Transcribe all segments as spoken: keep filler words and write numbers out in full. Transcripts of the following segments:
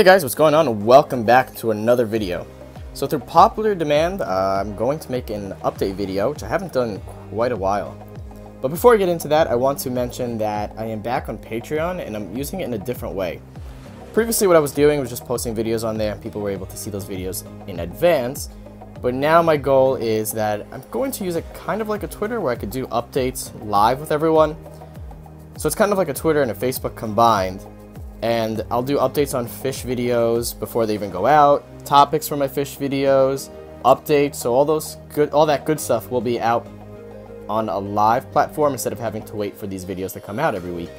Hey guys, what's going on? Welcome back to another video. So through popular demand, uh, I'm going to make an update video, which I haven't done in quite a while. But before I get into that, I want to mention that I am back on Patreon and I'm using it in a different way. Previously what I was doing was just posting videos on there and people were able to see those videos in advance. But now my goal is that I'm going to use it kind of like a Twitter where I could do updates live with everyone. So it's kind of like a Twitter and a Facebook combined. And I'll do updates on fish videos before they even go out, topics for my fish videos, updates, so all those good, all that good stuff will be out on a live platform instead of having to wait for these videos to come out every week.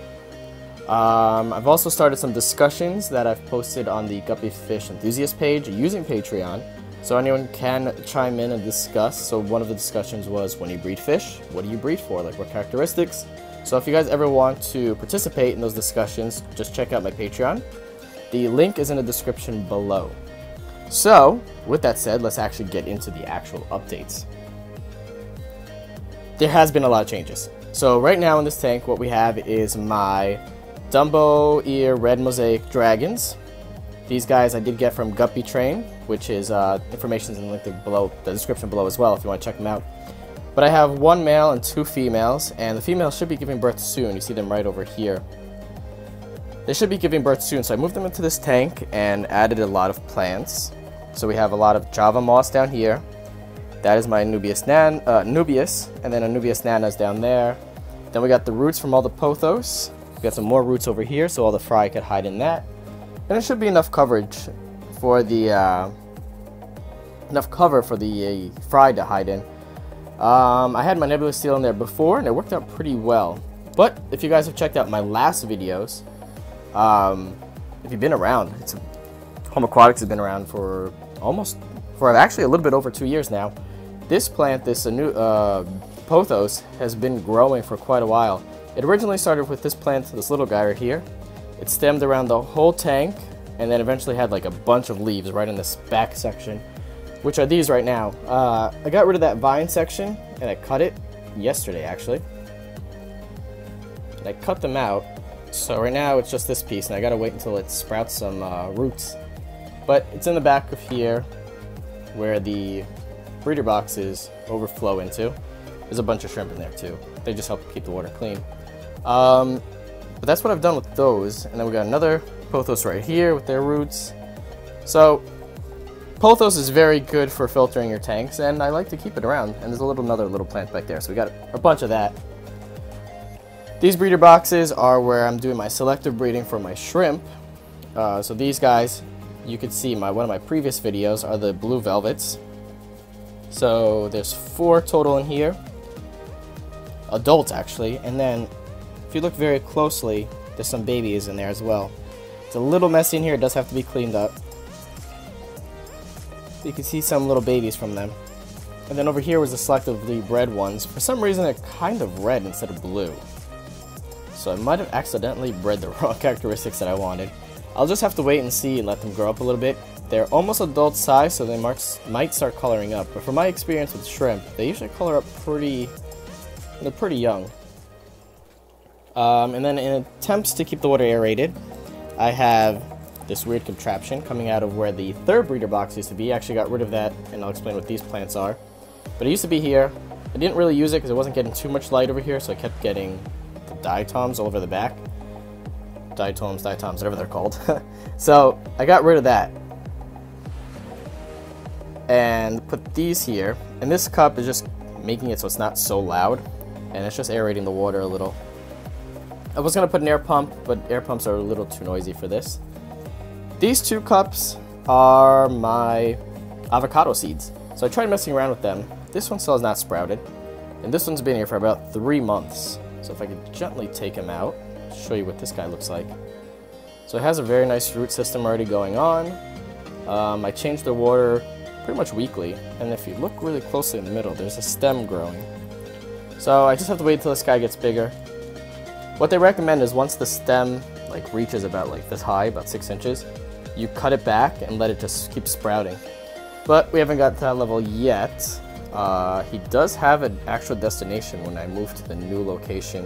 Um, I've also started some discussions that I've posted on the Guppy Fish Enthusiast page using Patreon, so anyone can chime in and discuss. So one of the discussions was, when you breed fish, what do you breed for, like what characteristics? So if you guys ever want to participate in those discussions, just check out my Patreon. The link is in the description below. So, with that said, let's actually get into the actual updates. There has been a lot of changes. So right now in this tank, what we have is my Dumbo Ear Red Mosaic Dragons. These guys I did get from Guppy Train, which is uh, information is in the link below, the description below as well if you want to check them out. But I have one male and two females, and the females should be giving birth soon. You see them right over here. They should be giving birth soon, so I moved them into this tank and added a lot of plants. So we have a lot of Java moss down here. That is my Anubias Nana, uh, Anubias, and then Anubias Nana is down there. Then we got the roots from all the Pothos. We got some more roots over here, so all the fry could hide in that. And it should be enough coverage for the uh, enough cover for the uh, fry to hide in. Um, I had my Nebula Steel in there before and it worked out pretty well. But if you guys have checked out my last videos, um, if you've been around, it's a, Home Aquatics has been around for almost, for actually a little bit over two years now. This plant, this uh, new, uh, Pothos, has been growing for quite a while. It originally started with this plant, this little guy right here. It stemmed around the whole tank and then eventually had like a bunch of leaves right in this back section, which are these right now. Uh, I got rid of that vine section and I cut it yesterday actually. And I cut them out. So right now it's just this piece and I gotta wait until it sprouts some uh, roots. But it's in the back of here where the breeder boxes overflow into. There's a bunch of shrimp in there too. They just help keep the water clean. Um, but that's what I've done with those. And then we got another Pothos right here with their roots. So Pothos is very good for filtering your tanks, and I like to keep it around. And there's a little another little plant back there, so we got a bunch of that. These breeder boxes are where I'm doing my selective breeding for my shrimp. Uh, so these guys, you could see my one of my previous videos are the blue velvets. So there's four total in here, adults actually, and then if you look very closely, there's some babies in there as well. It's a little messy in here; it does have to be cleaned up. You can see some little babies from them. And then over here was the selectively bred ones. For some reason they're kind of red instead of blue. So I might have accidentally bred the wrong characteristics that I wanted. I'll just have to wait and see and let them grow up a little bit. They're almost adult size, so they might start coloring up. But from my experience with shrimp, they usually color up pretty, they're pretty young. Um, and then in attempts to keep the water aerated, I have this weird contraption coming out of where the third breeder box used to be. I actually got rid of that, and I'll explain what these plants are. But it used to be here. I didn't really use it because it wasn't getting too much light over here, so I kept getting the diatoms all over the back. Diatoms, diatoms, whatever they're called. So I got rid of that and put these here. And this cup is just making it so it's not so loud, and it's just aerating the water a little. I was going to put an air pump, but air pumps are a little too noisy for this. These two cups are my avocado seeds. So I tried messing around with them. This one still has not sprouted. And this one's been here for about three months. So if I could gently take him out, I'll show you what this guy looks like. So it has a very nice root system already going on. Um, I change the water pretty much weekly. And if you look really closely in the middle, there's a stem growing. So I just have to wait until this guy gets bigger. What they recommend is once the stem like reaches about like this high, about six inches, you cut it back and let it just keep sprouting. But we haven't got to that level yet. Uh, he does have an actual destination when I move to the new location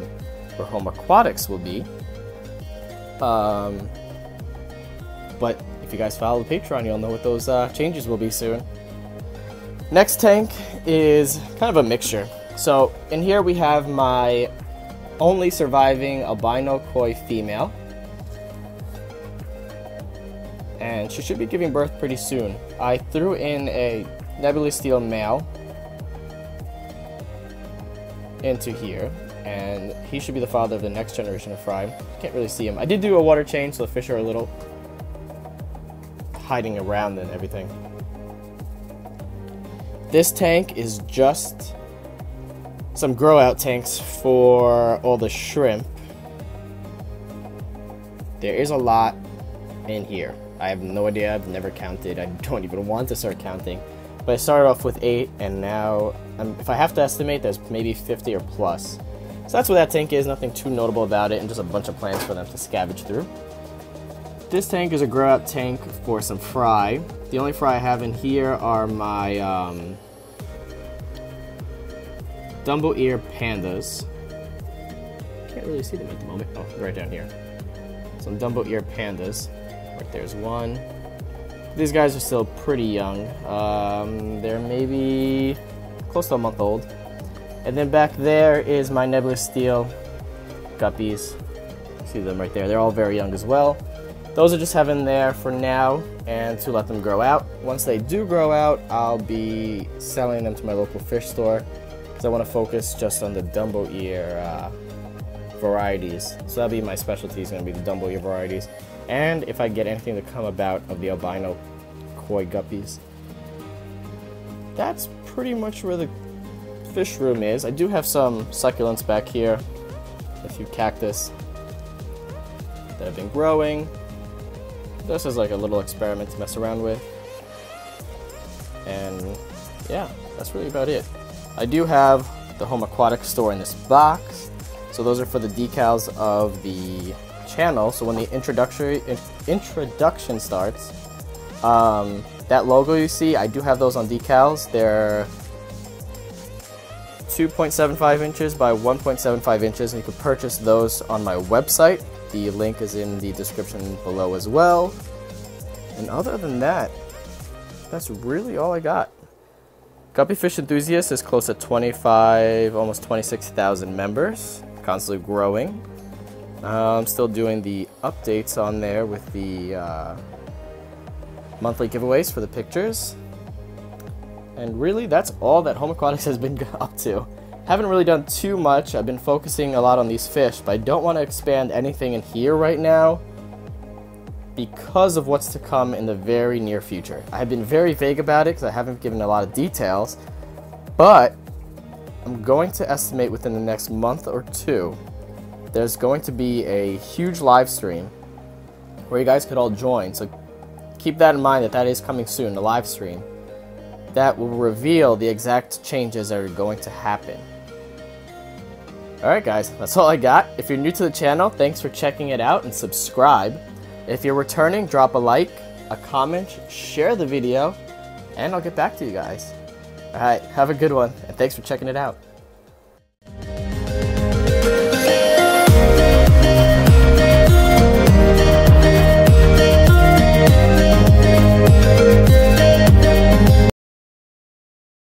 where Home Aquatics will be. Um, but If you guys follow the Patreon, you'll know what those uh, changes will be soon. Next tank is kind of a mixture. So in here we have my only surviving albino koi female, and she should be giving birth pretty soon. I threw in a Nebula Steel male into here, and he should be the father of the next generation of fry. Can't really see him. I did do a water change, so the fish are a little hiding around and everything. This tank is just some grow out tanks for all the shrimp. There is a lot in here. I have no idea, I've never counted. I don't even want to start counting. But I started off with eight, and now um, if I have to estimate, there's maybe fifty or plus. So that's what that tank is, nothing too notable about it, and just a bunch of plants for them to scavenge through. This tank is a grow out tank for some fry. The only fry I have in here are my um, Dumbo Ear Pandas. Can't really see them at the moment. Oh, right down here. Some Dumbo Ear Pandas. Right there's one. These guys are still pretty young. Um, they're maybe close to a month old. And then back there is my Nebula Steel guppies. See them right there. They're all very young as well. Those are just having there for now and to let them grow out. Once they do grow out, I'll be selling them to my local fish store, because I want to focus just on the Dumbo Ear uh, varieties. So that'll be my specialty, is going to be the Dumbo Ear varieties. And if I get anything to come about of the albino koi guppies. That's pretty much where the fish room is. I do have some succulents back here, a few cactus that have been growing. This is like a little experiment to mess around with. And yeah, that's really about it. I do have the Home Aquatics store in this box. So those are for the decals of the channel. So when the introductory in, introduction starts, um, that logo you see, I do have those on decals. They're two point seven five inches by one point seven five inches, and you can purchase those on my website. The link is in the description below as well. And other than that, that's really all I got. Guppy Fish Enthusiast is close to twenty-five, almost twenty-six thousand members, constantly growing. Uh, I'm still doing the updates on there with the uh, monthly giveaways for the pictures. And really, that's all that Home Aquatics has been up to. Haven't really done too much. I've been focusing a lot on these fish, but I don't want to expand anything in here right now because of what's to come in the very near future. I've been very vague about it because I haven't given a lot of details, but I'm going to estimate within the next month or two there's going to be a huge live stream where you guys could all join. So keep that in mind, that that is coming soon, the live stream. That will reveal the exact changes that are going to happen. Alright guys, that's all I got. If you're new to the channel, thanks for checking it out and subscribe. If you're returning, drop a like, a comment, share the video, and I'll get back to you guys. Alright, have a good one, and thanks for checking it out.